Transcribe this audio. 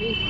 me.